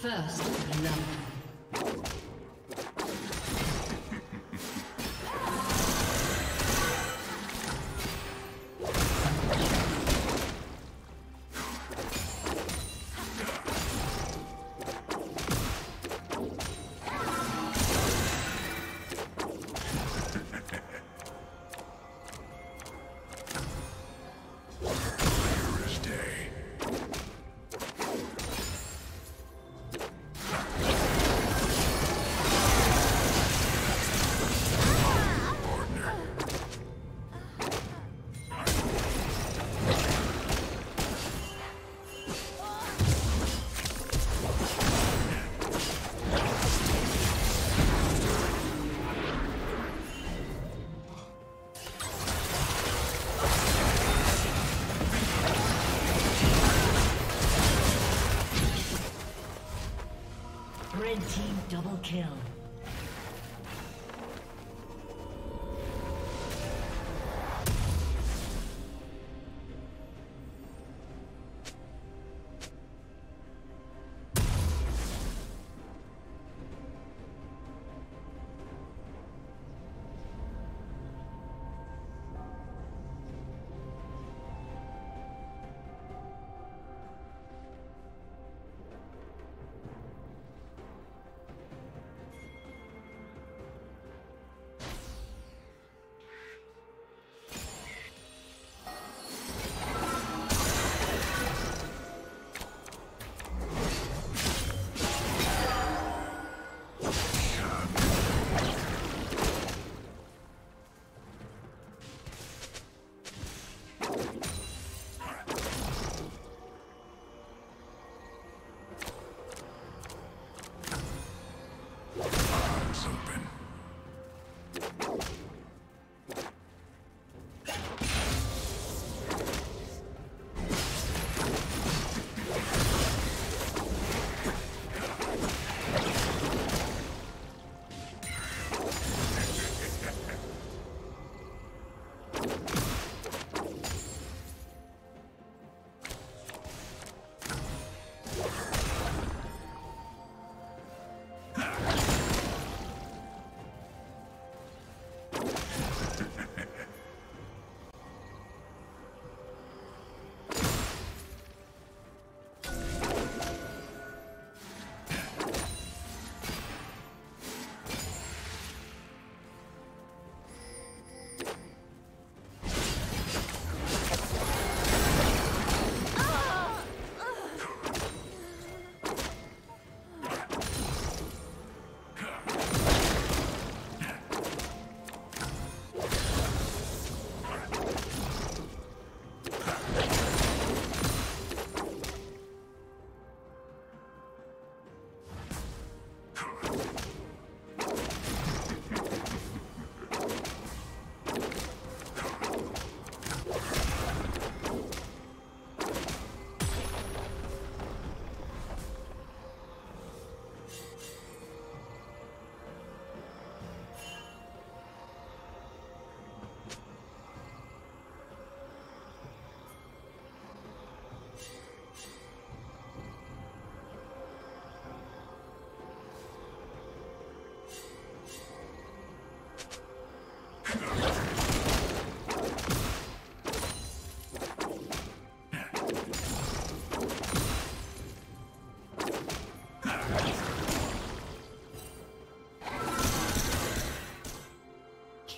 First love. Red team double kill.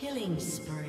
Killing spree.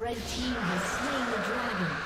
Red team has slain the dragon.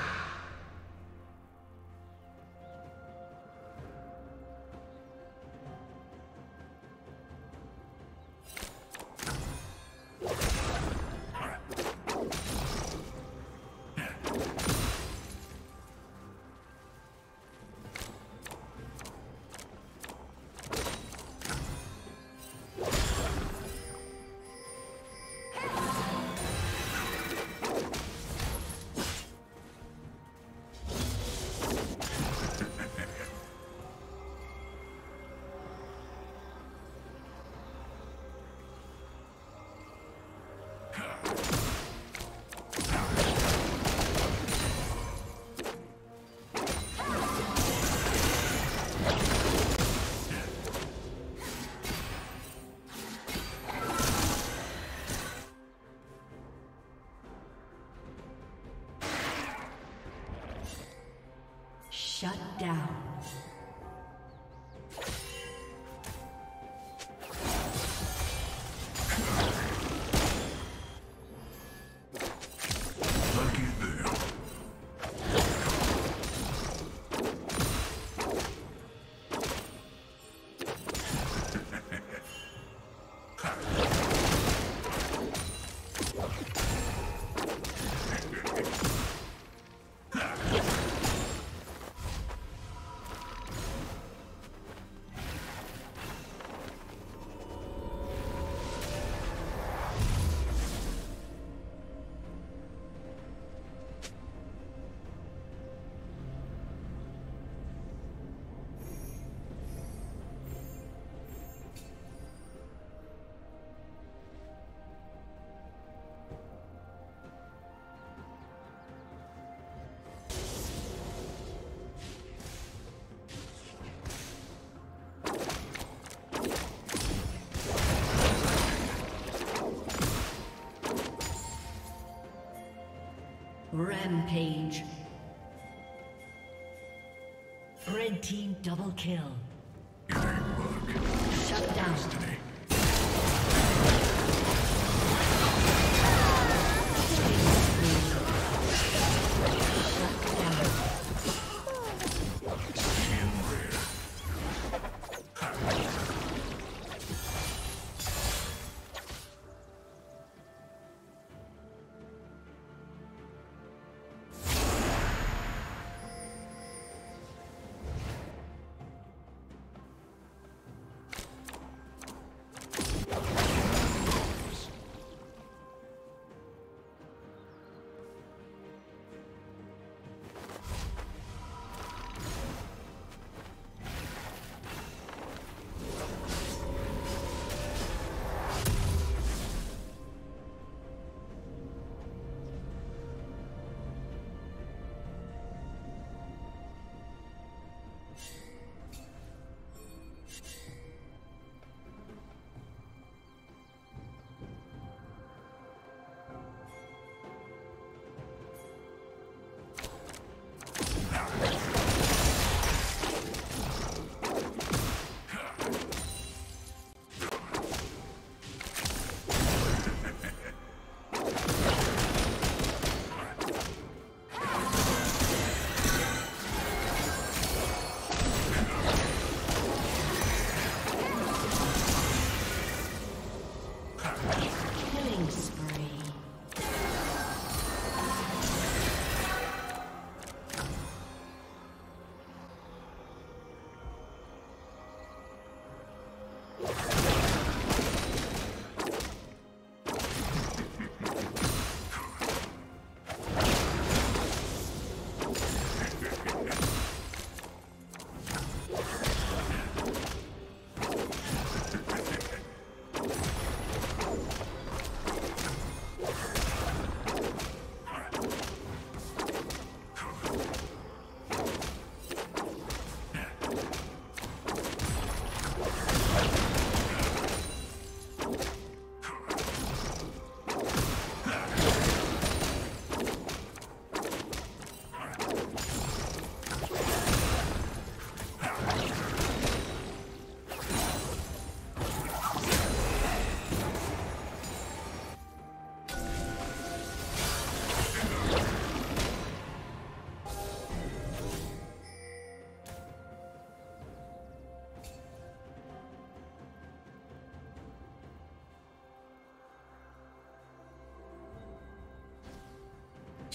Shut down. Rampage. Red team double kill. Shut down.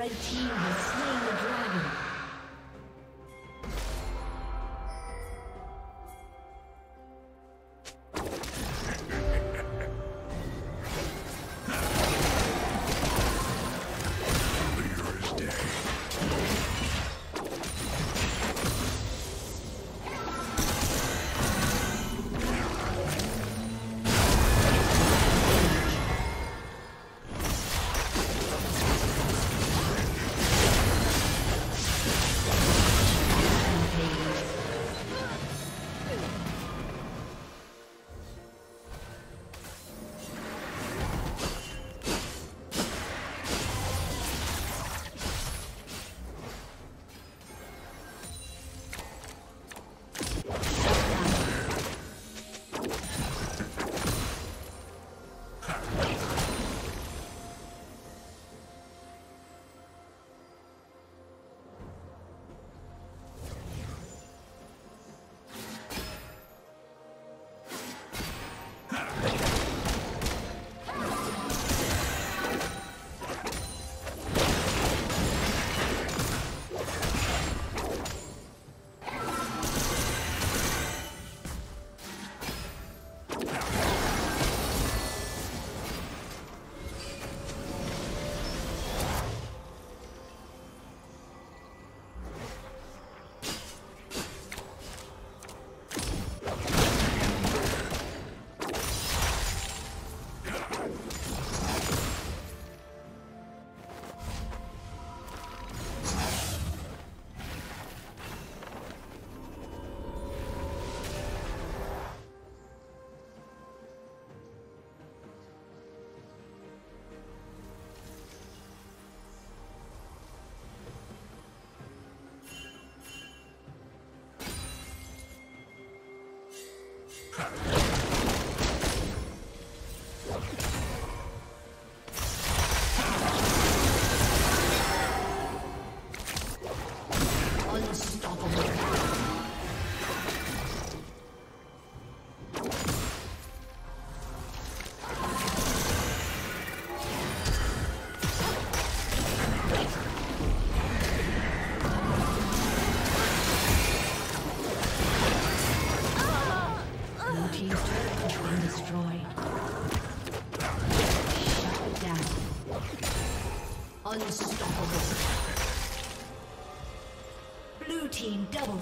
Red team has slain the dragon. Unstoppable. Blue team double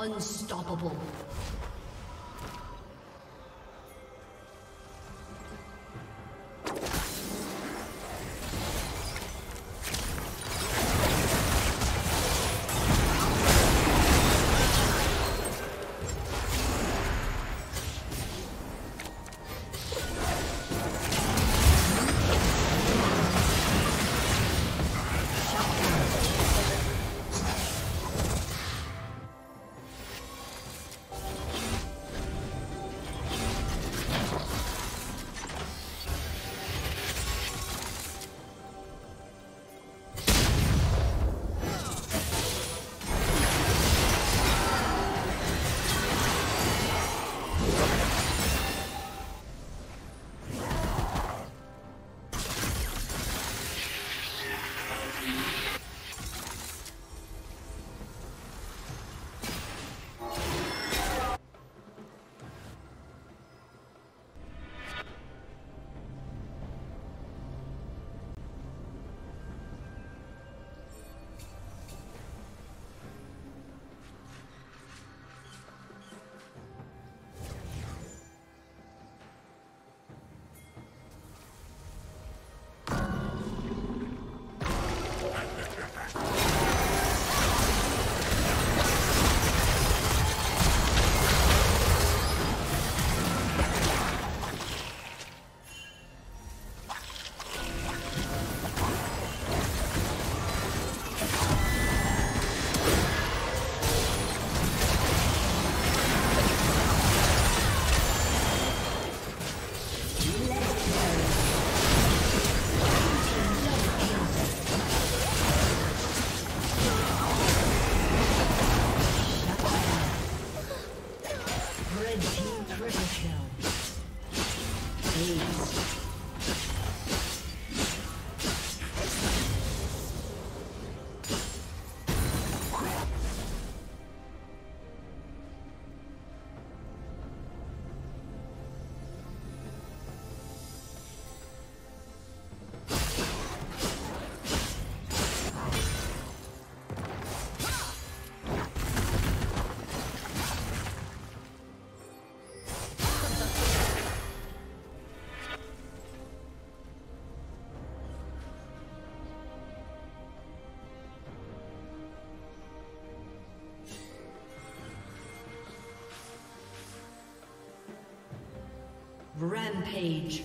Unstoppable. Rampage.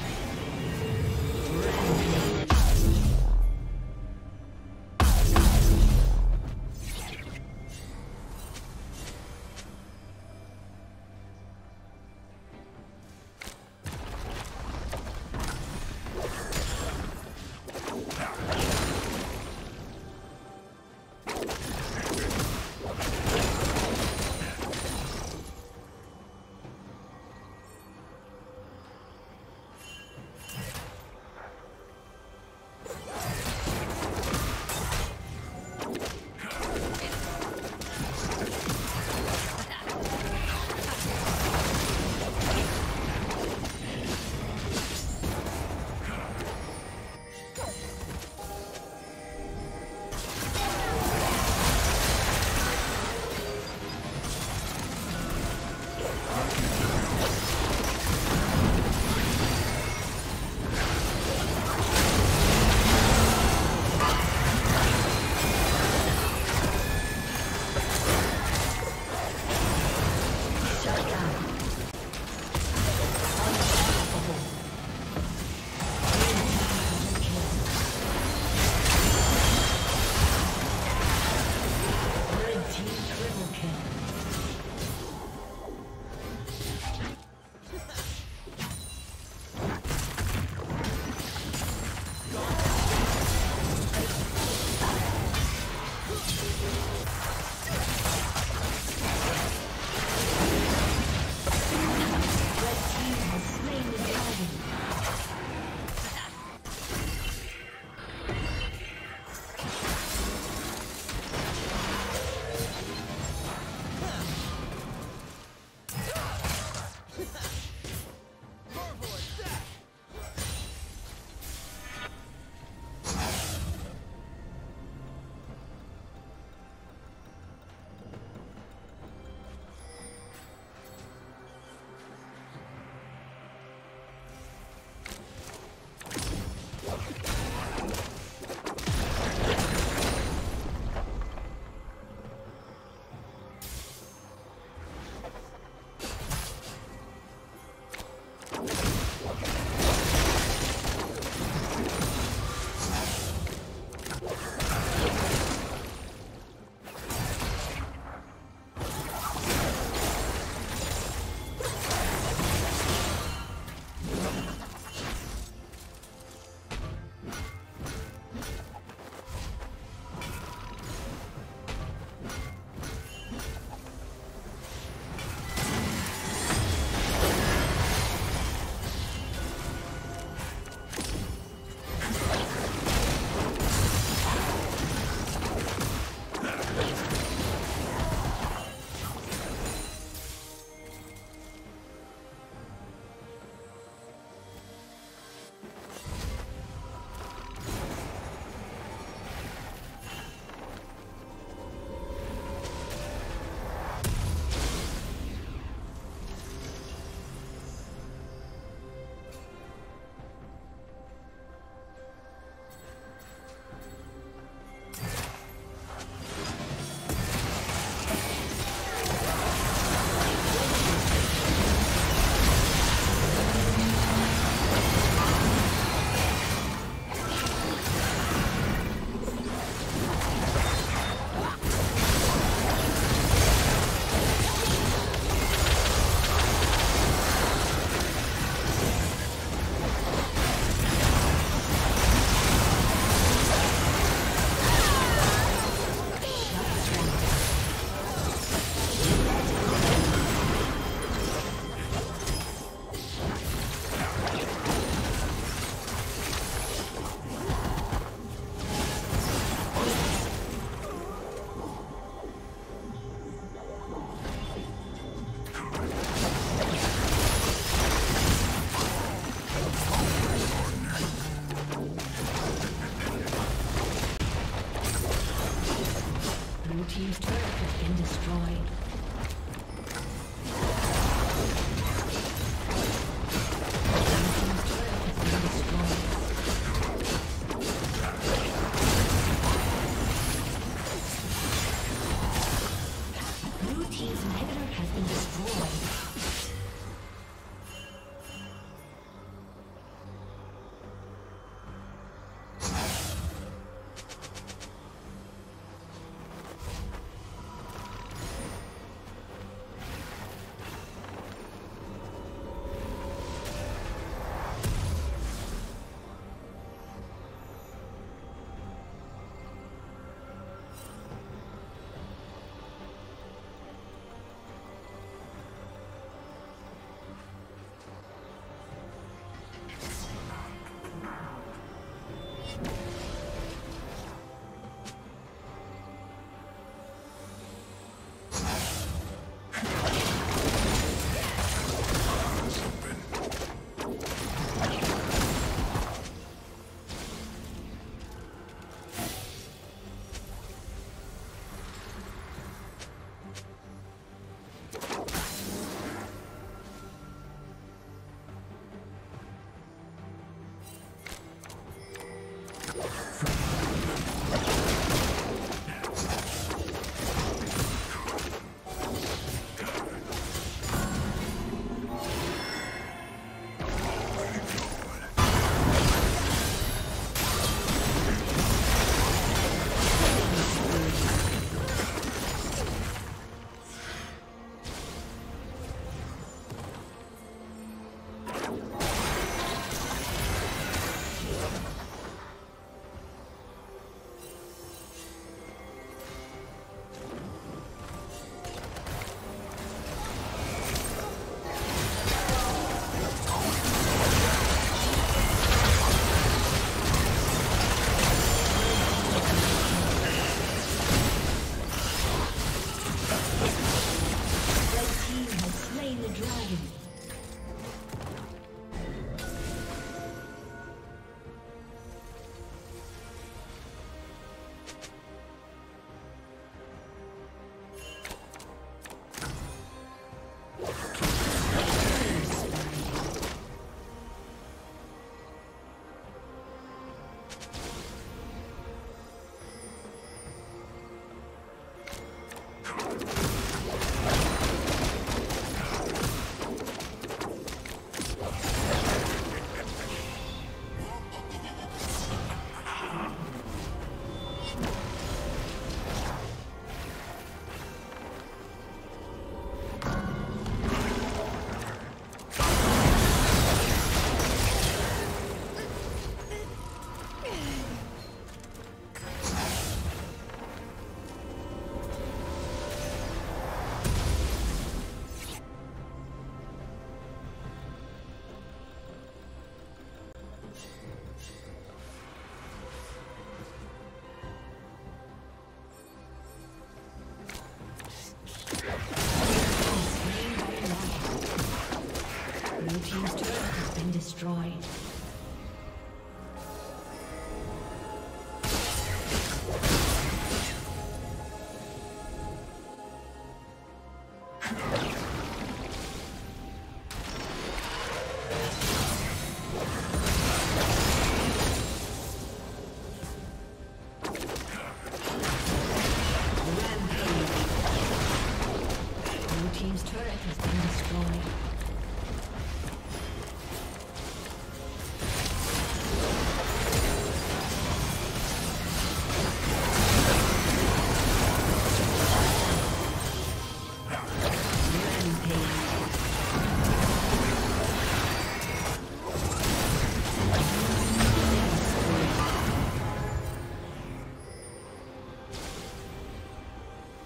team's turret has been destroyed.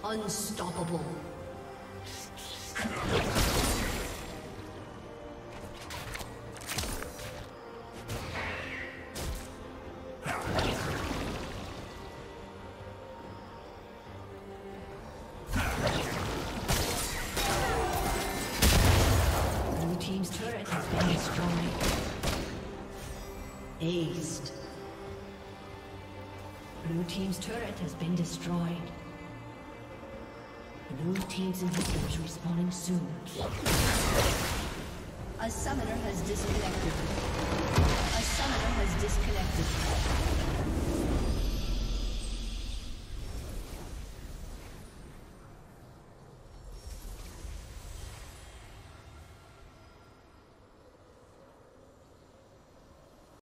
Unstoppable. Blue team's turret has been destroyed. Aced. Blue team's turret has been destroyed. Blue team's inhibitors respawning soon. A summoner has disconnected.